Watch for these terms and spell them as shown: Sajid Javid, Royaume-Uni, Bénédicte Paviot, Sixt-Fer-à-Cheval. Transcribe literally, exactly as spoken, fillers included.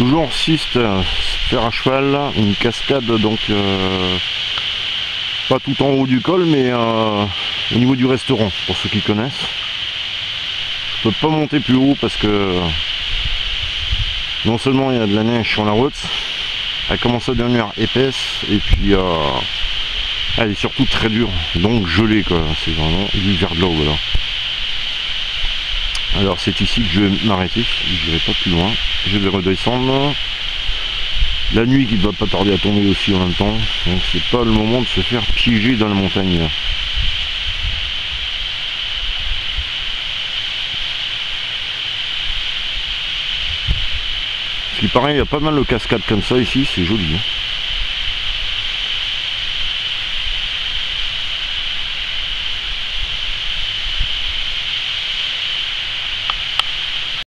Toujours Sixt-Fer-à-Cheval, une cascade donc euh, pas tout en haut du col, mais euh, au niveau du restaurant, pour ceux qui connaissent. Je peux pas monter plus haut parce que non seulement il y a de la neige sur la route, elle commence à devenir épaisse, et puis euh, elle est surtout très dure, donc gelée quoi, c'est vraiment l'hiver de l'eau, voilà. Alors c'est ici que je vais m'arrêter, je vais pas plus loin, je vais redescendre. La nuit qui ne va pas tarder à tomber aussi en même temps, donc c'est pas le moment de se faire piéger dans la montagne. Ce qui paraît, il y a pas mal de cascades comme ça ici, c'est joli. Hein.